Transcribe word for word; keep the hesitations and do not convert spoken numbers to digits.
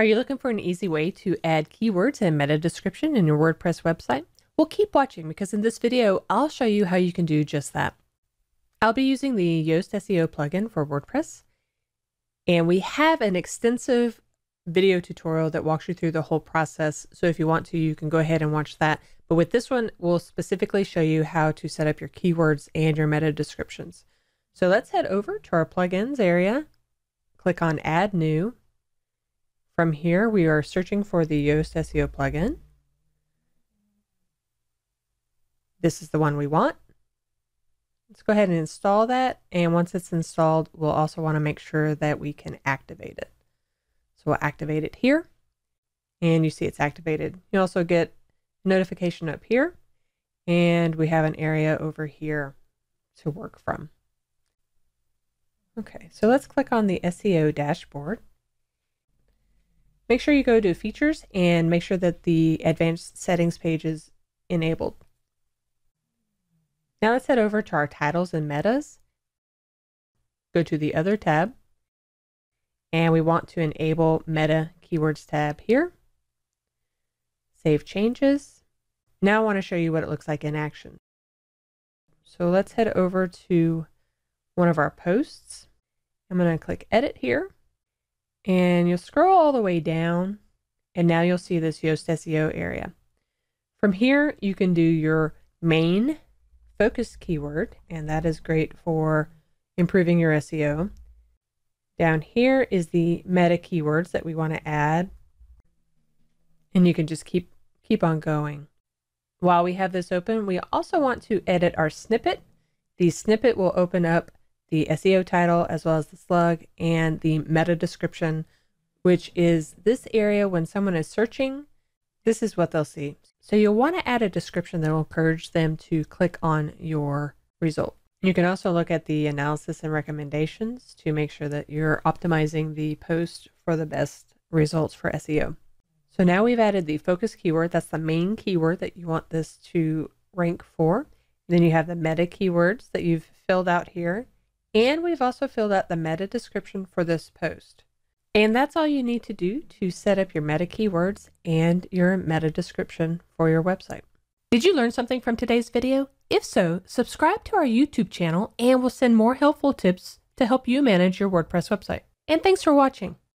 Are you looking for an easy way to add keywords and meta description in your WordPress website? Well, keep watching because in this video, I'll show you how you can do just that. I'll be using the Yoast S E O plugin for WordPress, and we have an extensive video tutorial that walks you through the whole process. So if you want to, you can go ahead and watch that. But with this one, we'll specifically show you how to set up your keywords and your meta descriptions. So let's head over to our plugins area, click on Add New. From here, we are searching for the Yoast S E O plugin. This is the one we want. Let's go ahead and install that. And once it's installed, we'll also want to make sure that we can activate it. So we'll activate it here. And you see it's activated. You also get a notification up here. And we have an area over here to work from. Okay, so let's click on the S E O dashboard. Make sure you go to Features and make sure that the Advanced Settings page is enabled. Now let's head over to our Titles and Metas. Go to the Other tab. And we want to enable Meta Keywords tab here. Save Changes. Now I want to show you what it looks like in action. So let's head over to one of our posts. I'm going to click Edit here. And you'll scroll all the way down, and now you'll see this Yoast S E O area. From here, you can do your main focus keyword, and that is great for improving your S E O. Down here is the meta keywords that we want to add, and you can just keep, keep on going. While we have this open, we also want to edit our snippet. The snippet will open up the S E O title, as well as the slug and the meta description, which is this area when someone is searching, this is what they'll see. So you'll want to add a description that will encourage them to click on your result. You can also look at the analysis and recommendations to make sure that you're optimizing the post for the best results for S E O. So now we've added the focus keyword. That's the main keyword that you want this to rank for. And then you have the meta keywords that you've filled out here. And we've also filled out the meta description for this post. And that's all you need to do to set up your meta keywords and your meta description for your website. Did you learn something from today's video? If so, subscribe to our YouTube channel and we'll send more helpful tips to help you manage your WordPress website. And thanks for watching.